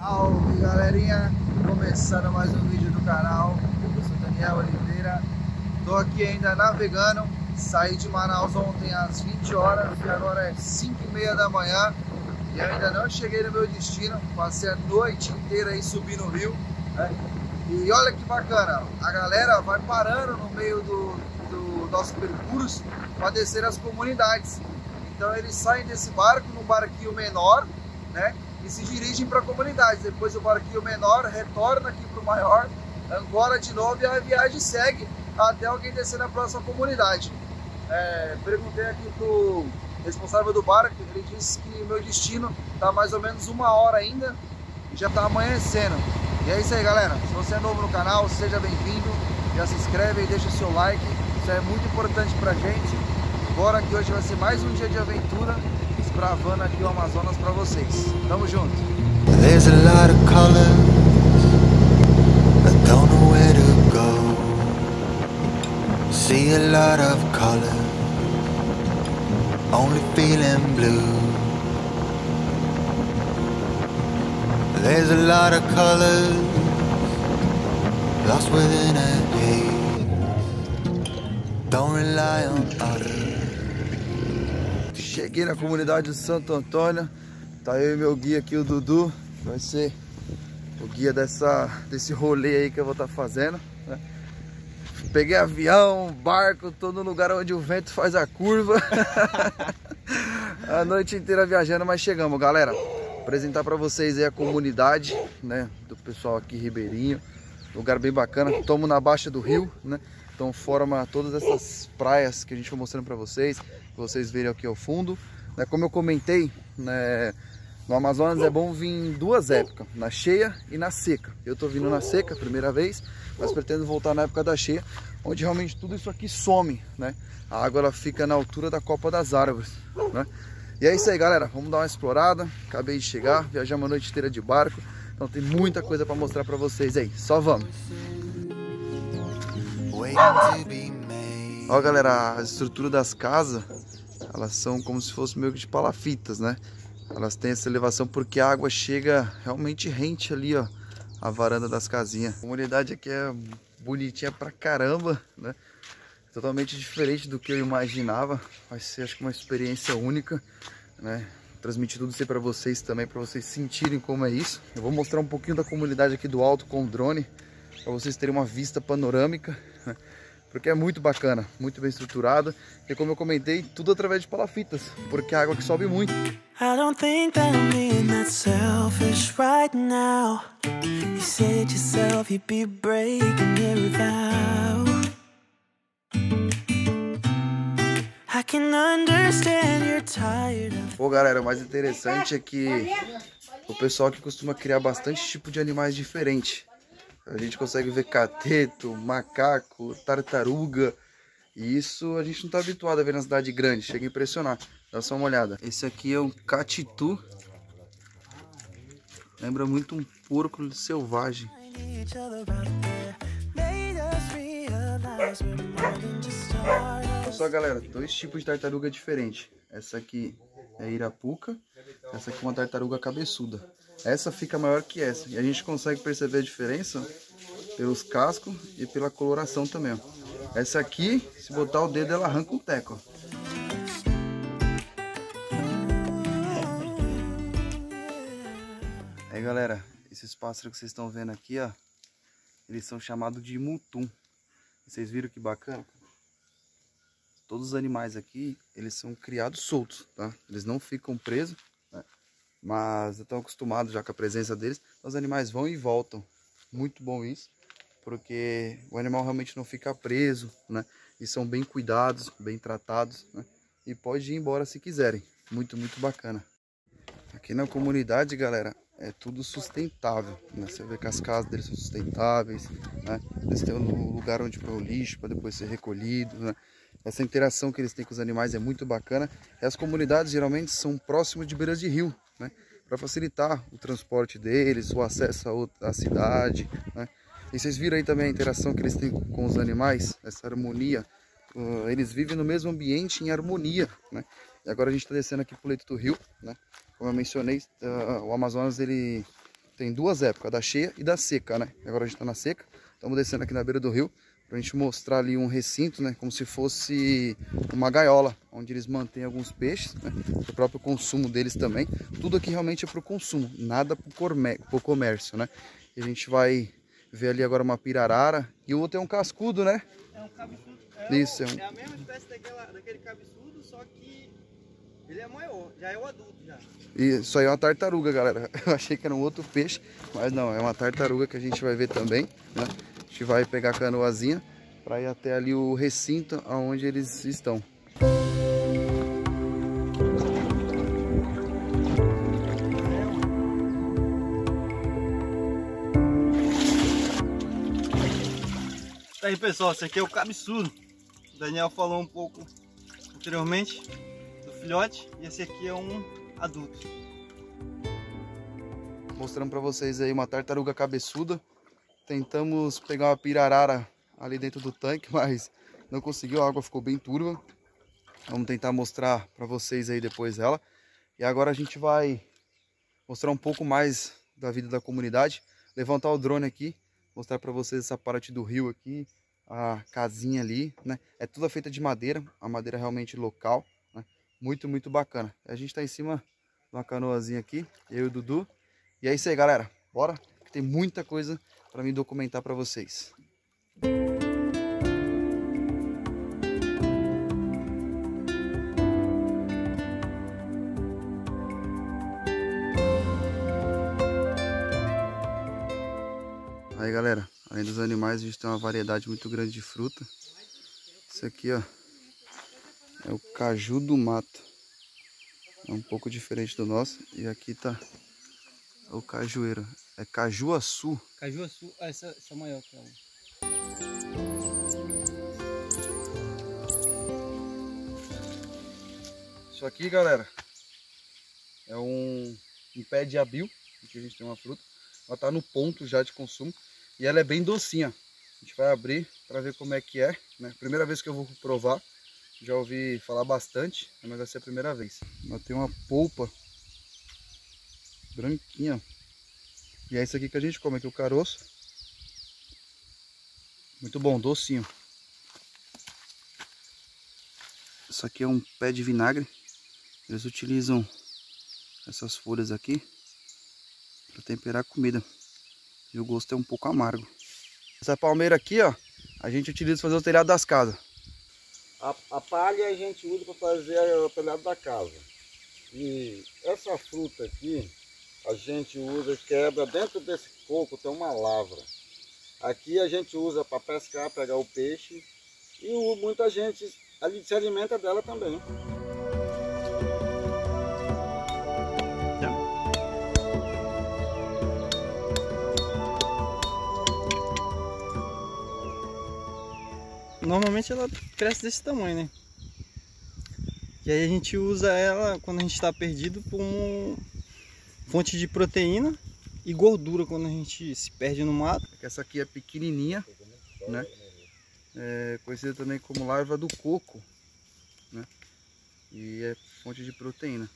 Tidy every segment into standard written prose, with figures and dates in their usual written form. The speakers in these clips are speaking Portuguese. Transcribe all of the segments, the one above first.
Salve, galerinha! Começando mais um vídeo do canal. Eu sou Daniel Oliveira. Tô aqui ainda navegando. Saí de Manaus ontem às 20 horas e agora é 5h30 da manhã. E eu ainda não cheguei no meu destino. Passei a noite inteira aí subindo o rio, né? E olha que bacana, a galera vai parando no meio do nosso percurso para descer as comunidades. Então eles saem desse barco no barquinho menor, né? E se dirigem para a comunidade. Depois o barquinho menor retorna aqui para o maior, Angora de novo, e a viagem segue até alguém descer na próxima comunidade. Perguntei aqui para o responsável do barco, ele disse que meu destino está mais ou menos 1 hora ainda e já está amanhecendo. E é isso aí, galera. Se você é novo no canal, seja bem-vindo, já se inscreve e deixa o seu like, isso é muito importante para a gente. Bora que hoje vai ser mais um dia de aventura, desbravando aqui o Amazonas para vocês. Tamo junto! There's a lot of colors, I don't know where to go. See a lot of colors, only feeling blue. There's a lot of colors, lost within a day. Don't rely on others. Cheguei na comunidade do Santo Antônio. Tá eu e meu guia aqui, o Dudu. Vai ser o guia desse rolê aí que eu vou estar fazendo, né? Peguei avião, barco, tô no lugar onde o vento faz a curva. A noite inteira viajando, mas chegamos, galera. Apresentar para vocês aí a comunidade, né, do pessoal aqui ribeirinho, lugar bem bacana. Estamos na baixa do rio, né? Então forma todas essas praias que a gente foi mostrando para vocês, que vocês verem aqui ao fundo. Como eu comentei, né, no Amazonas é bom vir em 2 épocas, na cheia e na seca. Eu tô vindo na seca, primeira vez, mas pretendo voltar na época da cheia, onde realmente tudo isso aqui some, né? A água ela fica na altura da copa das árvores, né? E é isso aí, galera, vamos dar uma explorada. Acabei de chegar, viajamos a noite inteira de barco, então tem muita coisa para mostrar para vocês aí, só vamos. Ó, galera, a estrutura das casas, elas são como se fosse meio que de palafitas, né? Elas têm essa elevação porque a água chega realmente rente ali, ó, a varanda das casinhas. A comunidade aqui é bonitinha pra caramba, né? Totalmente diferente do que eu imaginava. Vai ser, acho que, uma experiência única, né? Transmitir tudo isso aí pra vocês também, para vocês sentirem como é isso. Eu vou mostrar um pouquinho da comunidade aqui do alto com o drone, para vocês terem uma vista panorâmica, né? Porque é muito bacana, muito bem estruturada. E como eu comentei, tudo através de palafitas, porque é a água que sobe muito. I don't think that I'm being that selfish right now. You said yourself you'd be breaking every vow. Pô, galera, o mais interessante é que o pessoal aqui costuma criar bastante tipo de animais diferentes. A gente consegue ver cateto, macaco, tartaruga. E isso a gente não tá habituado a ver na cidade grande. Chega a impressionar. Dá só uma olhada. Esse aqui é um catitu. Lembra muito um porco selvagem. Olha só, galera, 2 tipos de tartaruga diferentes. Essa aqui é irapuca, essa aqui é uma tartaruga cabeçuda. Essa fica maior que essa. E a gente consegue perceber a diferença pelos cascos e pela coloração também, ó. Essa aqui, se botar o dedo, ela arranca um teco, ó. Aí, galera, esses pássaros que vocês estão vendo aqui, ó, eles são chamados de mutum. Vocês viram que bacana? Todos os animais aqui, eles são criados soltos, tá? Eles não ficam presos, né? Mas estão acostumados já com a presença deles. Então, os animais vão e voltam. Muito bom isso, porque o animal realmente não fica preso, né? E são bem cuidados, bem tratados, né? E pode ir embora se quiserem. Muito, muito bacana. Aqui na comunidade, galera, é tudo sustentável, né? Você vê que as casas deles são sustentáveis, né? Eles têm um lugar onde pôr o lixo para depois ser recolhido, né? Essa interação que eles têm com os animais é muito bacana. E as comunidades geralmente são próximas de beiras de rio, né? Para facilitar o transporte deles, o acesso à cidade, né? E vocês viram aí também a interação que eles têm com os animais, essa harmonia. Eles vivem no mesmo ambiente em harmonia, né? E agora a gente está descendo aqui para o leito do rio, né? Como eu mencionei, o Amazonas ele tem duas épocas, da cheia e da seca, né? Agora a gente tá na seca, estamos descendo aqui na beira do rio pra gente mostrar ali um recinto, né? Como se fosse uma gaiola, onde eles mantêm alguns peixes, né? O próprio consumo deles também. Tudo aqui realmente é pro consumo, nada pro comércio, né? E a gente vai ver ali agora uma pirarara e o outro é um cascudo, né? É um cabeçudo. É a mesma espécie daquele cabeçudo, só que ele é maior, já é o adulto já. Isso aí é uma tartaruga, galera. Eu achei que era um outro peixe, mas não, é uma tartaruga que a gente vai ver também, né? A gente vai pegar a canoazinha para ir até ali o recinto onde eles estão. Tá aí, pessoal, esse aqui é o cabeçudo. O Daniel falou um pouco anteriormente do filhote e esse aqui é um adulto. Mostrando para vocês aí uma tartaruga cabeçuda. Tentamos pegar uma pirarara ali dentro do tanque, mas não conseguiu, a água ficou bem turva. Vamos tentar mostrar para vocês aí depois ela. E agora a gente vai mostrar um pouco mais da vida da comunidade, levantar o drone aqui, mostrar para vocês essa parte do rio aqui, a casinha ali, né? É toda feita de madeira, a madeira realmente local, né? Muito, muito bacana. A gente tá em cima de uma canoazinha aqui, eu e o Dudu. E é isso aí, galera. Bora, que tem muita coisa para mim documentar para vocês. Aí, galera, além dos animais a gente tem uma variedade muito grande de fruta. Isso aqui, ó, é o caju do mato. É um pouco diferente do nosso. E aqui tá o cajueiro. É cajuaçu. Cajuaçu, essa maior que é uma. Isso aqui, galera, é um pé de abril. Aqui a gente tem uma fruta. Ela tá no ponto já de consumo. E ela é bem docinha. A gente vai abrir para ver como é que é, né? Primeira vez que eu vou provar. Já ouvi falar bastante, mas vai ser a primeira vez. Ela tem uma polpa branquinha. E é isso aqui que a gente come aqui, o caroço. Muito bom, docinho. Isso aqui é um pé de vinagre. Eles utilizam essas folhas aqui para temperar a comida. E o gosto é um pouco amargo. Essa palmeira aqui, ó, a gente utiliza para fazer o telhado das casas. A palha a gente usa para fazer o telhado da casa. E essa fruta aqui, a gente usa, quebra, dentro desse coco tem uma lavra. Aqui a gente usa para pescar, pegar o peixe. E muita gente ali se alimenta dela também. Normalmente ela cresce desse tamanho, né? E aí a gente usa ela quando a gente está perdido como fonte de proteína e gordura quando a gente se perde no mato. Essa aqui é pequenininha, né? É conhecida também como larva do coco, né? E é fonte de proteína.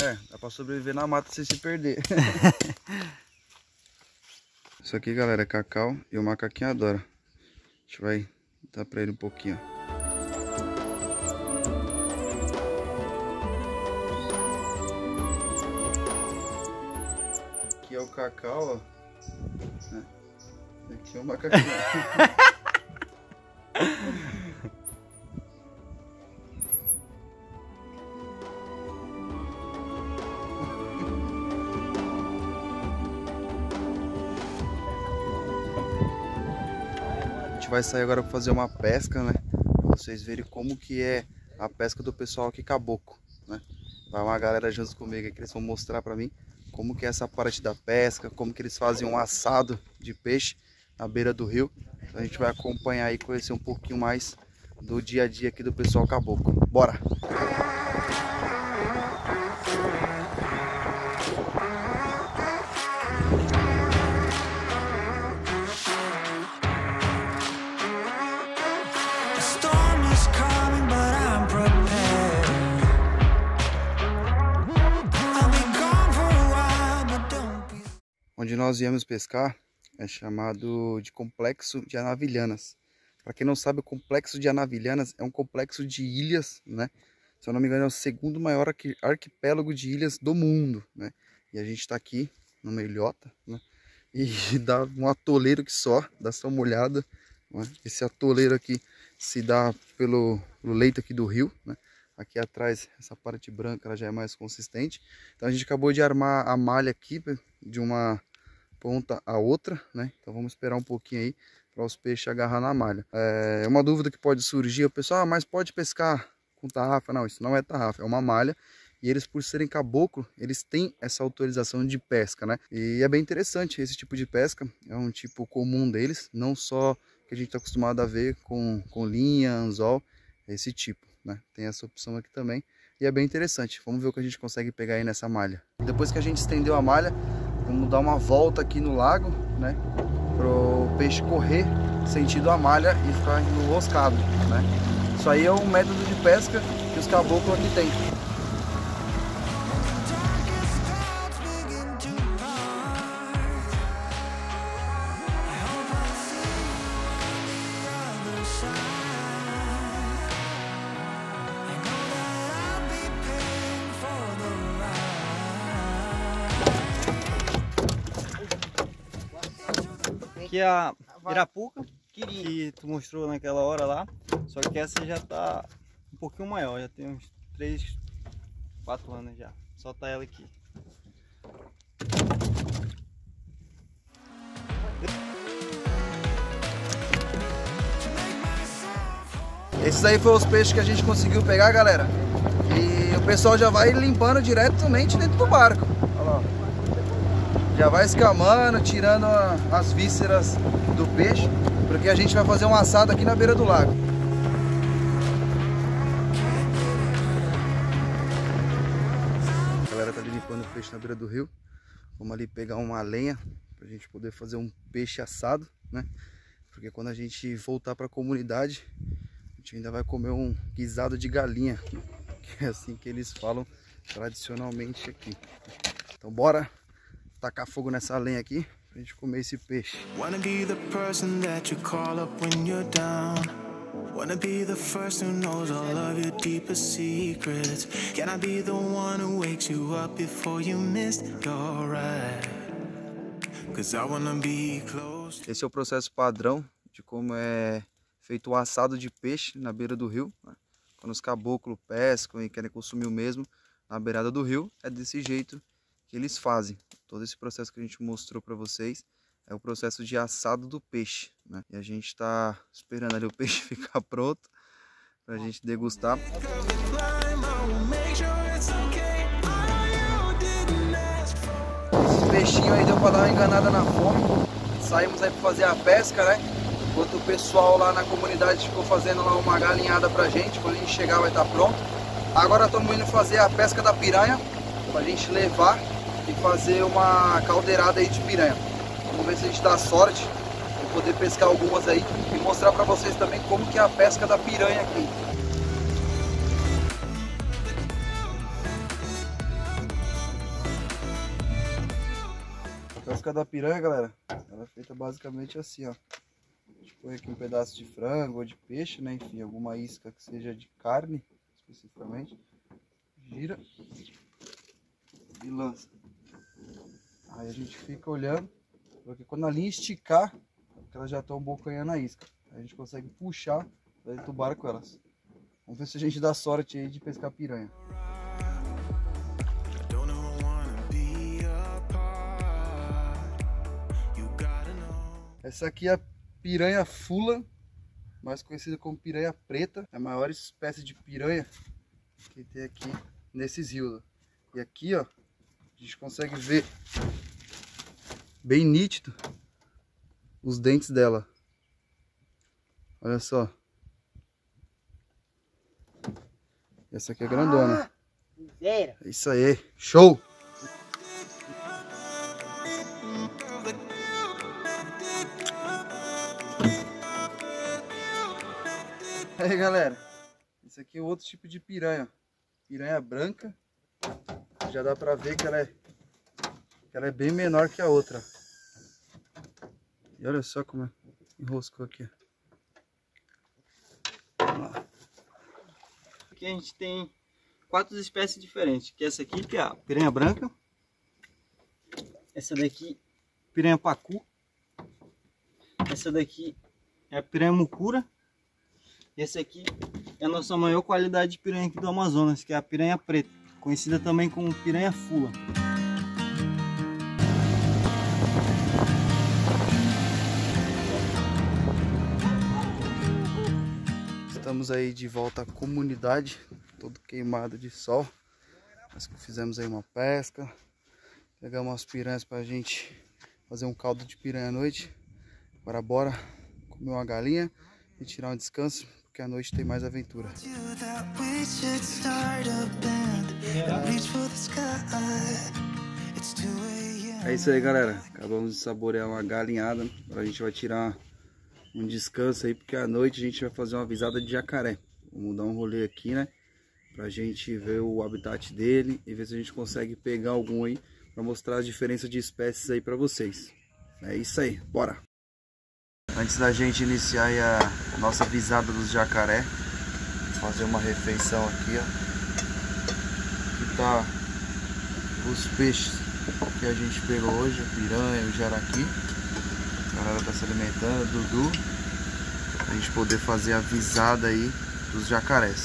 É, dá para sobreviver na mata sem se perder. Isso aqui, galera, é cacau e o macaquinho adora. A gente vai dar pra ele um pouquinho. Aqui é o cacau, ó. É. Aqui é o macaquinho. Vai sair agora para fazer uma pesca, né? Pra vocês verem como que é a pesca do pessoal aqui caboclo, né? Vai uma galera junto comigo aqui, eles vão mostrar para mim como que é essa parte da pesca, como que eles fazem um assado de peixe na beira do rio. Então a gente vai acompanhar e conhecer um pouquinho mais do dia a dia aqui do pessoal caboclo. Bora! onde nós viemos pescar é chamado de Complexo de Anavilhanas. Para quem não sabe, o Complexo de Anavilhanas é um complexo de ilhas, né? Se eu não me engano, é o segundo maior arquipélago de ilhas do mundo, né? E a gente está aqui numa ilhota, né? E dá um atoleiro que só, dá só uma olhada, né? Esse atoleiro aqui se dá pelo leito aqui do rio, né? Aqui atrás, essa parte branca, ela já é mais consistente. Então a gente acabou de armar a malha aqui, de uma ponta a outra, né? Então vamos esperar um pouquinho aí, para os peixes agarrar na malha. É uma dúvida que pode surgir, o pessoal, mas pode pescar com tarrafa? Não, isso não é tarrafa, é uma malha. E eles, por serem caboclo, eles têm essa autorização de pesca, né? E é bem interessante esse tipo de pesca, é um tipo comum deles, não só que a gente está acostumado a ver com linha, anzol, esse tipo, né? Tem essa opção aqui também, e é bem interessante. Vamos ver o que a gente consegue pegar aí nessa malha. Depois que a gente estendeu a malha, vamos dar uma volta aqui no lago, né? Para o peixe correr sentido a malha e ficar enroscado, né? Isso aí é um método de pesca que os caboclos aqui têm. Aqui é a Irapuca que tu mostrou naquela hora lá, só que essa já tá um pouquinho maior, já tem uns 3, 4 anos já, só tá ela aqui. Esses aí foram os peixes que a gente conseguiu pegar, galera, e o pessoal já vai limpando diretamente dentro do barco, olha lá. Já vai escamando, tirando as vísceras do peixe, porque a gente vai fazer um assado aqui na beira do lago. A galera tá limpando o peixe na beira do rio. Vamos ali pegar uma lenha pra gente poder fazer um peixe assado, né? Porque quando a gente voltar pra comunidade, a gente ainda vai comer um guisado de galinha, que é assim que eles falam tradicionalmente aqui. Então bora! Tacar fogo nessa lenha aqui pra gente comer esse peixe. Esse é o processo padrão de como é feito o assado de peixe na beira do rio, né? Quando os caboclos pescam e querem consumir o mesmo na beirada do rio, é desse jeito que eles fazem. Todo esse processo que a gente mostrou para vocês é o processo de assado do peixe, né? E a gente está esperando ali o peixe ficar pronto para a gente degustar. Esse peixinho aí deu para dar uma enganada na fome. Saímos aí para fazer a pesca, né? Enquanto o pessoal lá na comunidade ficou fazendo lá uma galinhada para a gente. Quando a gente chegar vai estar pronto. Agora estamos indo fazer a pesca da piranha para a gente levar e fazer uma caldeirada aí de piranha. Vamos ver se a gente dá sorte, vou poder pescar algumas aí e mostrar para vocês também como que é a pesca da piranha aqui. A pesca da piranha, galera, ela é feita basicamente assim, ó. A gente põe aqui um pedaço de frango ou de peixe, né, enfim, alguma isca que seja de carne, especificamente. Gira e lança. Aí a gente fica olhando, porque quando a linha esticar, elas já estão bocanhando a isca. A gente consegue puxar para dentro do barco elas. Vamos ver se a gente dá sorte aí de pescar piranha. Essa aqui é a piranha fula, mais conhecida como piranha preta. É a maior espécie de piranha que tem aqui nesses rios. E aqui, ó, a gente consegue ver bem nítido os dentes dela. Olha só. Essa aqui é grandona. É isso aí. Show! Aí, galera. Esse aqui é outro tipo de piranha. Piranha branca. Já dá pra ver que ela é bem menor que a outra. E olha só como é, enroscou aqui. Vamos lá. Aqui a gente tem 4 espécies diferentes, que é essa aqui, que é a piranha branca. Essa daqui, piranha pacu. Essa daqui é a piranha mucura. E essa aqui é a nossa maior qualidade de piranha aqui do Amazonas, que é a piranha preta, conhecida também como piranha fula. Estamos aí de volta à comunidade, todo queimado de sol. Mas fizemos aí uma pesca, pegamos umas piranhas pra gente fazer um caldo de piranha à noite. Agora bora comer uma galinha e tirar um descanso, porque à noite tem mais aventura. É isso aí, galera, acabamos de saborear uma galinhada. Agora a gente vai tirar um descanso aí, porque à noite a gente vai fazer uma visada de jacaré. Vamos dar um rolê aqui, né, pra gente ver o habitat dele e ver se a gente consegue pegar algum aí, pra mostrar as diferenças de espécies aí pra vocês. É isso aí, bora! Antes da gente iniciar aí a nossa visada dos jacaré, fazer uma refeição aqui, ó. Aqui tá os peixes que a gente pegou hoje, a piranha, o jaraqui. A galera tá se alimentando, Dudu, pra gente poder fazer a visada aí dos jacarés.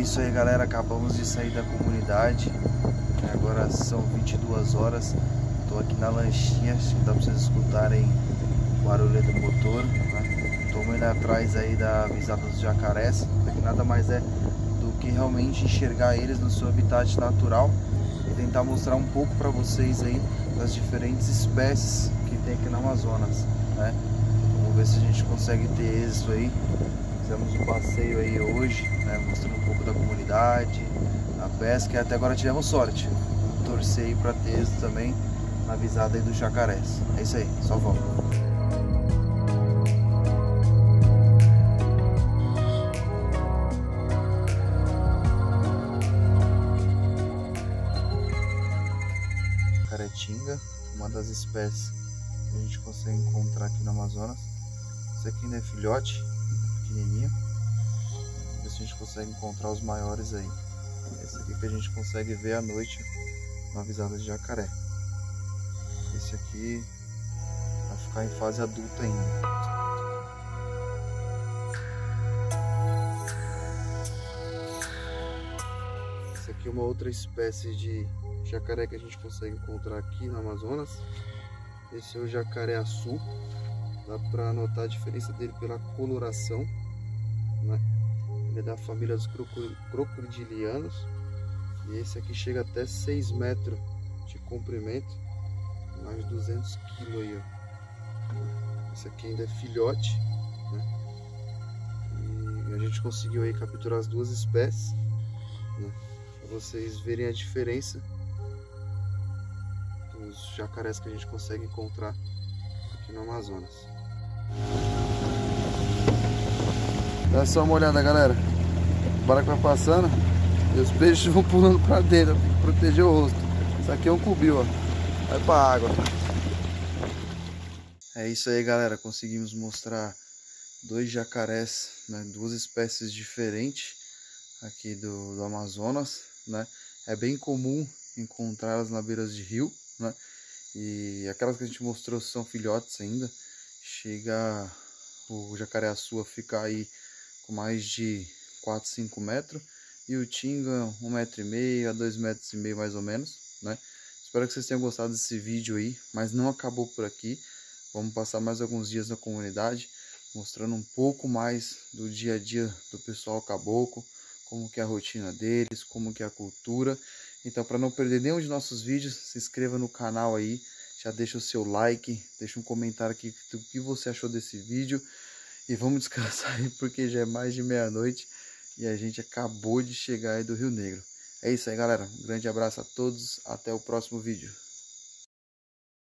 Isso aí, galera, acabamos de sair da comunidade, agora são 22 horas. Estou aqui na lanchinha, acho que dá para vocês escutarem o barulho do motor, né? Estou indo atrás aí da visada dos jacarés, que nada mais é do que realmente enxergar eles no seu habitat natural e tentar mostrar um pouco para vocês aí das diferentes espécies que tem aqui no Amazonas, né? Vamos ver se a gente consegue ter êxito aí. Fizemos um passeio aí hoje, né, mostrando um pouco da comunidade, da pesca, e até agora tivemos sorte. Torcer aí para ter êxito também na visada aí dos jacarés. É isso aí, só vamos. Jacaretinga, uma das espécies que a gente consegue encontrar aqui no Amazonas. Esse aqui ainda é filhote, pequenininho. Ver se a gente consegue encontrar os maiores aí. Esse aqui que a gente consegue ver à noite na visada de jacaré. Esse aqui vai ficar em fase adulta ainda. Esse aqui é uma outra espécie de jacaré que a gente consegue encontrar aqui no Amazonas. Esse é o jacaré açu. Dá para notar a diferença dele pela coloração, né? Ele é da família dos crocodilianos. E esse aqui chega até 6 metros de comprimento, mais de 200 kg aí, ó. Esse aqui ainda é filhote, né? E a gente conseguiu aí capturar as duas espécies, né? Para vocês verem a diferença dos jacarés que a gente consegue encontrar aqui no Amazonas. Dá só uma olhada, galera. O barco vai passando e os peixes vão pulando pra dentro. Tem que proteger o rosto. Isso aqui é um cubil, ó. Vai pra água. É isso aí, galera. Conseguimos mostrar 2 jacarés, né? 2 espécies diferentes aqui do Amazonas, né? É bem comum encontrá-las na beiras de rio, né? E aquelas que a gente mostrou são filhotes ainda. Chega... O jacaré-açu fica aí com mais de 4, 5 metros. E o tinga, 1,5 metro a 2,5 metros mais ou menos, né? Espero que vocês tenham gostado desse vídeo aí. Mas não acabou por aqui. Vamos passar mais alguns dias na comunidade, mostrando um pouco mais do dia a dia do pessoal caboclo. Como que é a rotina deles, como que é a cultura. Então, para não perder nenhum de nossos vídeos, se inscreva no canal aí. Já deixa o seu like, deixa um comentário aqui do que você achou desse vídeo. E vamos descansar aí, porque já é mais de meia-noite e a gente acabou de chegar aí do Rio Negro. É isso aí, galera. Um grande abraço a todos. Até o próximo vídeo.